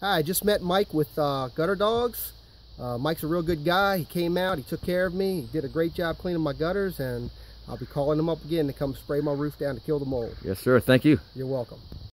Hi, I just met Mike with Gutter Dogs. Mike's a real good guy. He came out, he took care of me, he did a great job cleaning my gutters, and I'll be calling him up again to come spray my roof down to kill the mold. Yes, sir. Thank you. You're welcome.